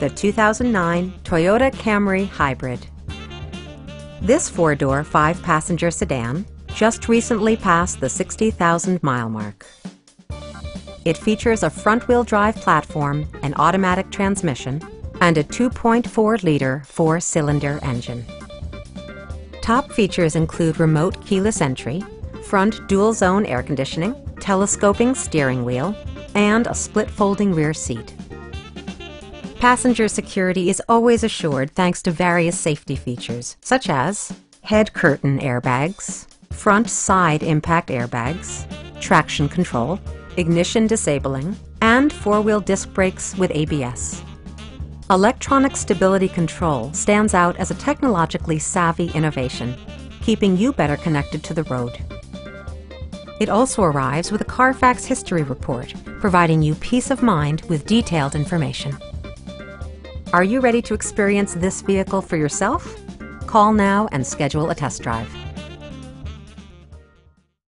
the 2009 Toyota Camry Hybrid. This four-door, five-passenger sedan just recently passed the 60,000-mile mark. It features a front-wheel drive platform, an automatic transmission, and a 2.4-liter four-cylinder engine. Top features include remote keyless entry, front dual-zone air conditioning, telescoping steering wheel, and a split-folding rear seat. Passenger security is always assured thanks to various safety features, such as head curtain airbags, front side impact airbags, traction control, ignition disabling, and four-wheel disc brakes with ABS. Electronic stability control stands out as a technologically savvy innovation, keeping you better connected to the road. It also arrives with a Carfax history report, providing you peace of mind with detailed information. Are you ready to experience this vehicle for yourself? Call now and schedule a test drive.